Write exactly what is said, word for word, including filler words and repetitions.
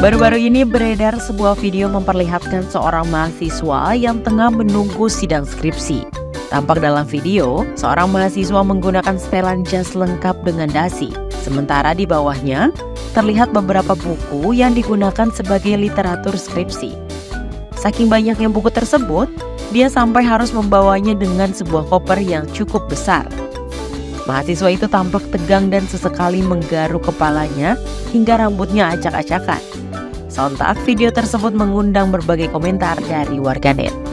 Baru-baru ini beredar sebuah video memperlihatkan seorang mahasiswa yang tengah menunggu sidang skripsi. Tampak dalam video, seorang mahasiswa menggunakan setelan jas lengkap dengan dasi. Sementara di bawahnya, terlihat beberapa buku yang digunakan sebagai literatur skripsi. Saking banyaknya buku tersebut, dia sampai harus membawanya dengan sebuah koper yang cukup besar. Mahasiswa itu tampak tegang dan sesekali menggaruk kepalanya hingga rambutnya acak-acakan. Sontak video tersebut mengundang berbagai komentar dari warganet.